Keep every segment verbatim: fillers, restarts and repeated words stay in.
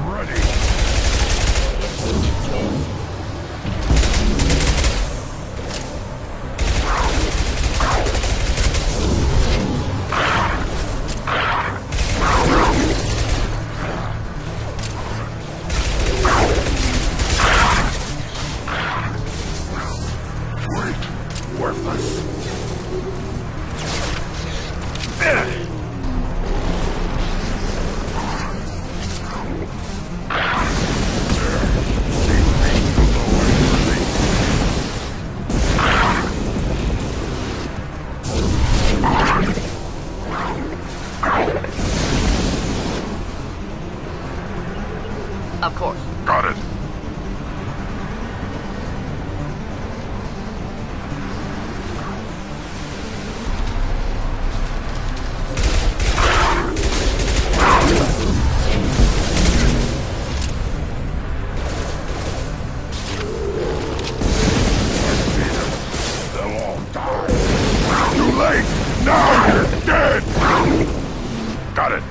I'm ready. Of course. Got it. They'll all die. Too late. Now you're dead. Got it.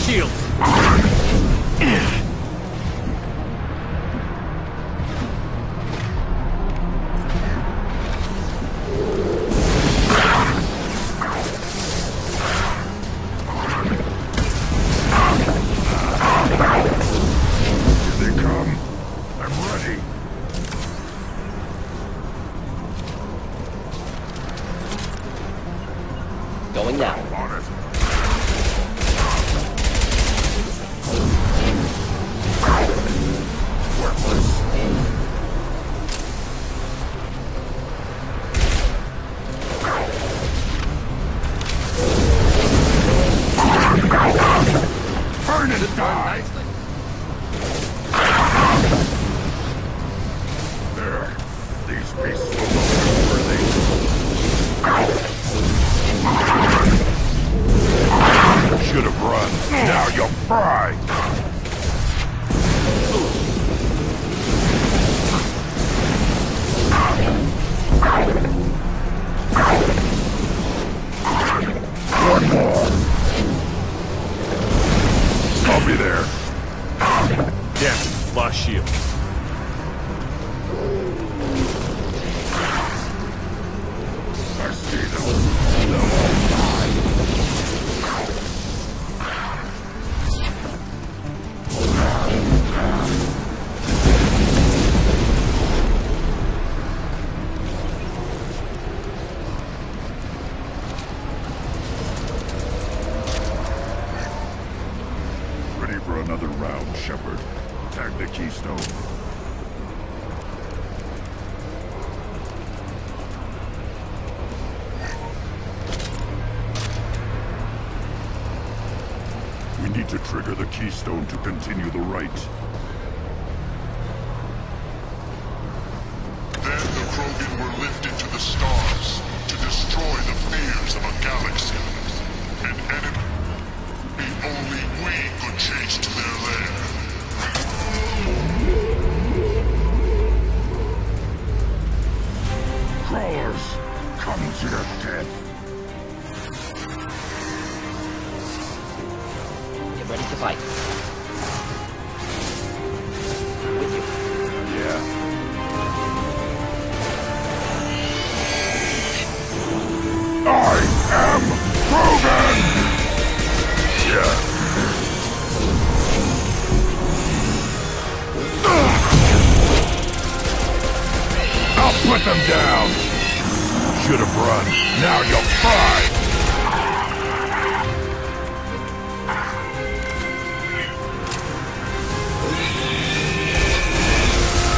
Shield. Another round, Shepard. Tag the Keystone. We need to trigger the Keystone to continue the right. Then the Krogan were lifted to the stars to destroy the fears of a galaxy. An enemy only we could chase to their lair. Crawlers, come to your death. Get ready to fight. With you. Yeah. I am Krogan! Yeah. I'll put them down. Should have run. Now you're fried.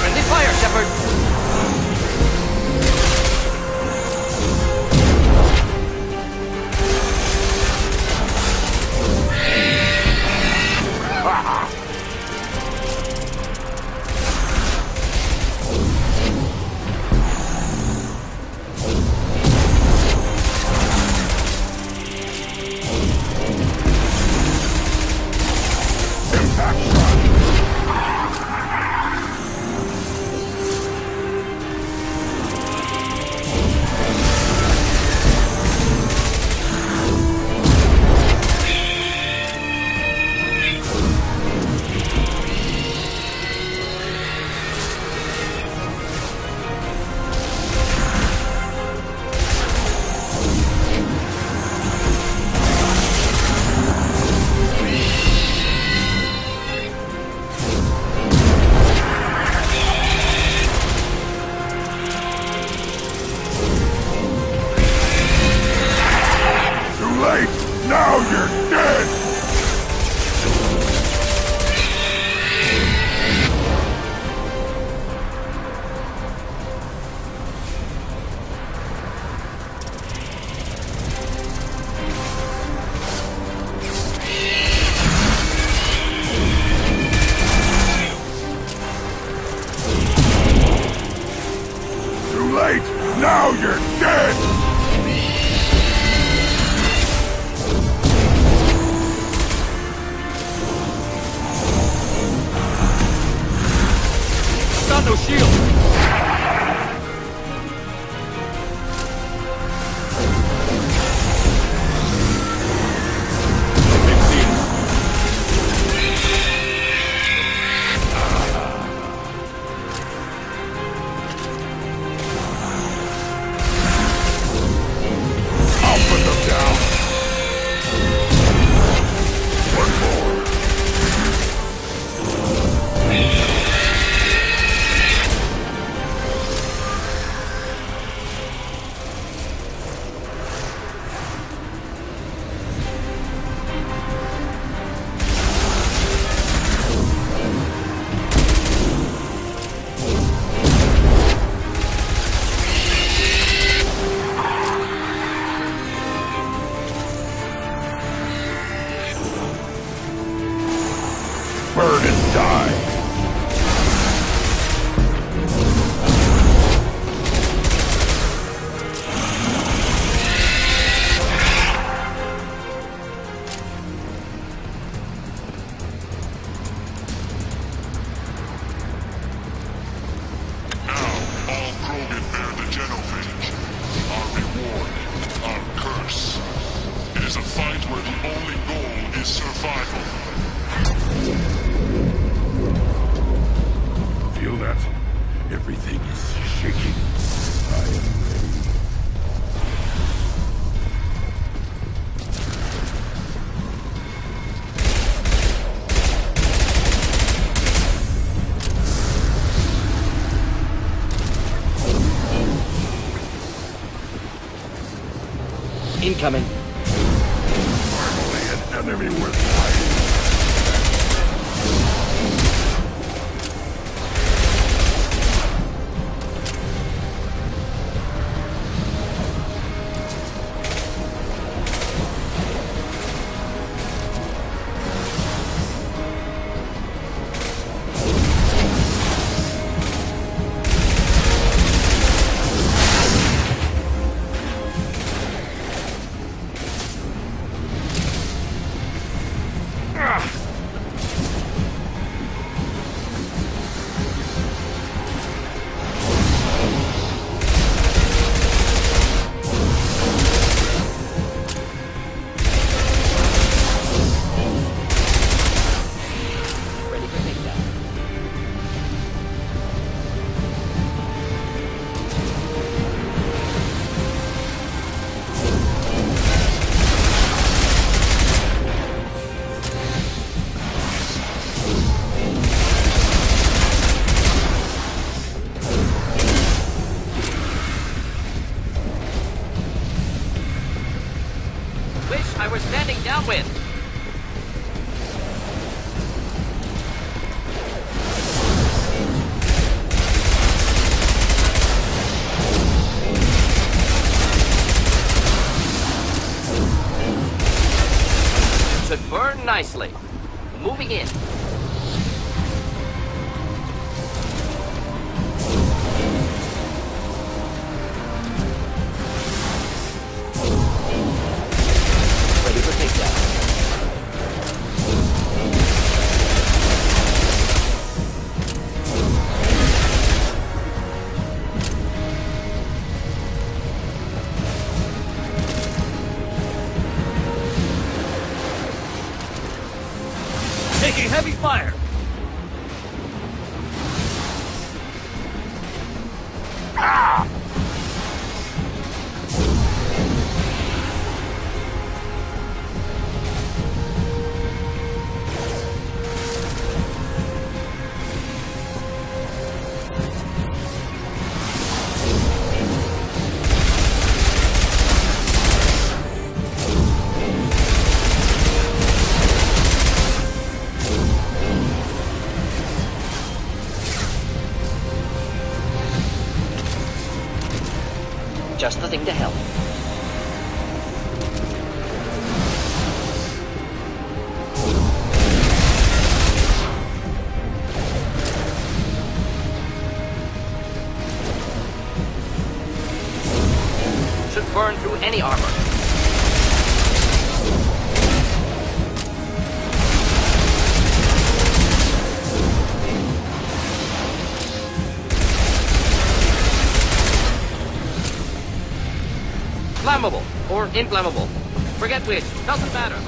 Friendly fire, Shepard. Now you're dead! No shield. Burn and die! Everything is shaking. I am ready. Incoming. Finally, an enemy worth fighting. I was standing downwind. Should burn nicely. Moving in. Taking heavy fire! Ah! Just the thing to help. burn through any armor. Flammable or inflammable. Forget which, doesn't matter.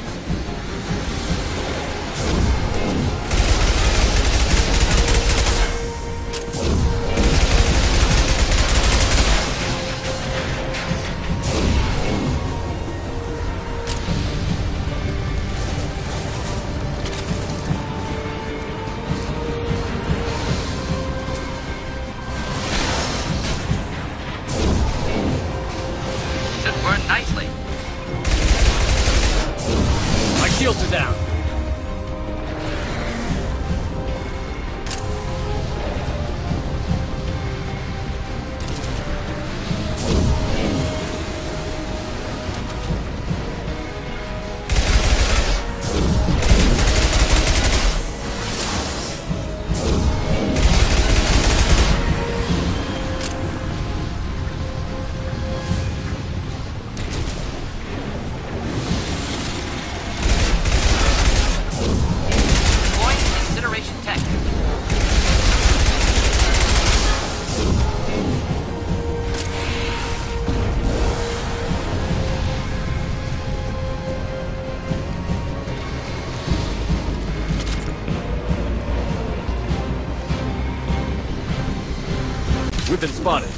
Been spotted.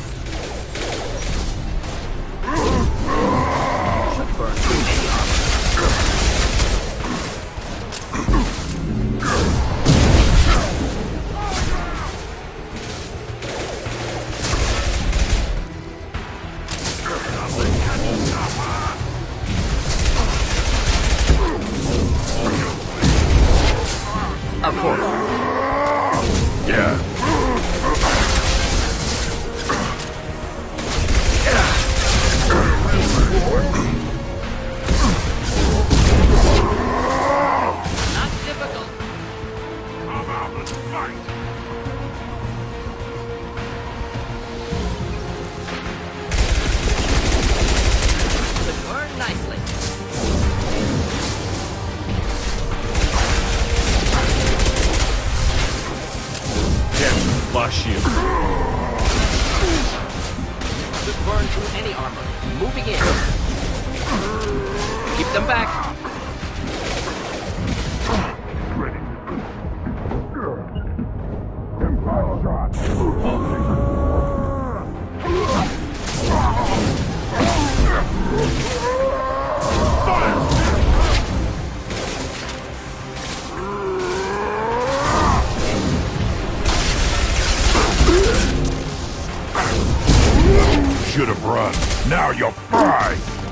Should have run. Now you're fried.